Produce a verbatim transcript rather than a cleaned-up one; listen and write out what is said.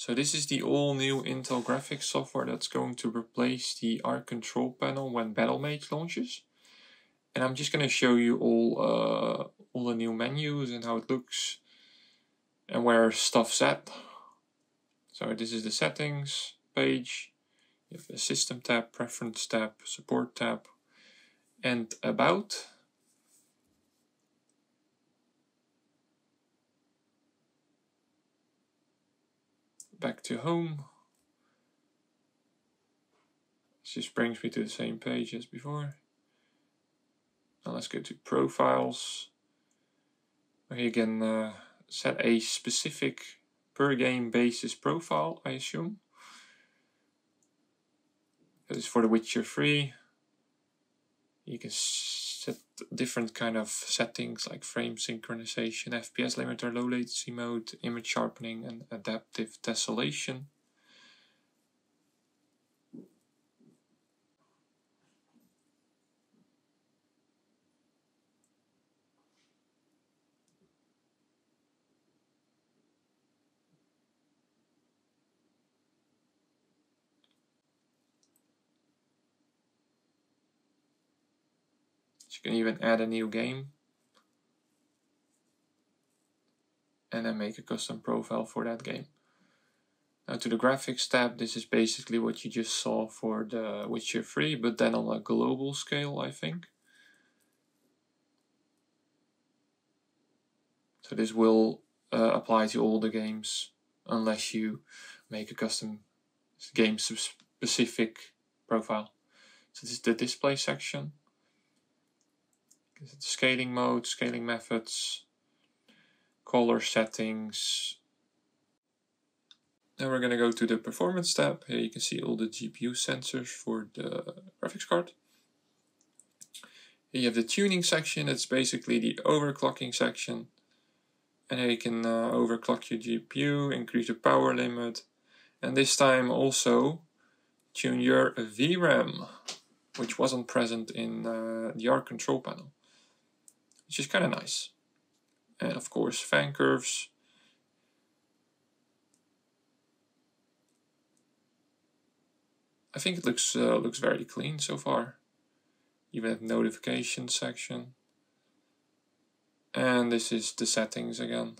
So this is the all new Intel Graphics software that's going to replace the Arc Control panel when Battlemage launches. And I'm just going to show you all, uh, all the new menus and how it looks and where stuff's at. So this is the settings page. You have a system tab, preference tab, support tab, and about. Back to home. This just brings me to the same page as before. Now let's go to profiles, where you can uh, set a specific per game basis profile, I assume. This is for the Witcher three. You can set different kind of settings like frame synchronization, F P S limiter, low latency mode, image sharpening, and adaptive tessellation. You can even add a new game and then make a custom profile for that game. Now to the graphics tab, this is basically what you just saw for the Witcher three, but then on a global scale, I think. So this will uh, apply to all the games unless you make a custom game specific profile. So this is the display section. Scaling mode, scaling methods, color settings. Now we're going to go to the performance tab. Here you can see all the G P U sensors for the graphics card. Here you have the tuning section. It's basically the overclocking section. And here you can uh, overclock your G P U, increase the power limit, and this time also tune your V RAM, which wasn't present in uh, the Arc Control panel. Which is kind of nice. And of course, fan curves. I think it looks uh, looks very clean so far. Even at notification section. And this is the settings again.